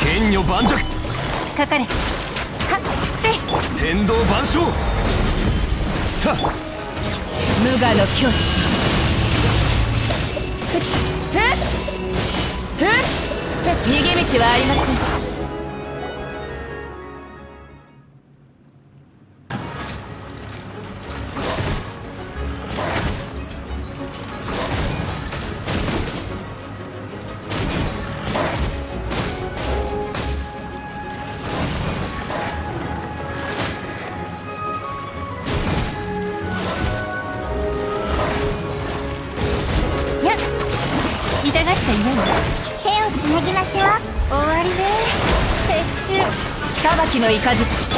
剣女盤石かかれ、はっせ天道万象たっ無我の境地ててて逃げ道はありません。のイカズチ。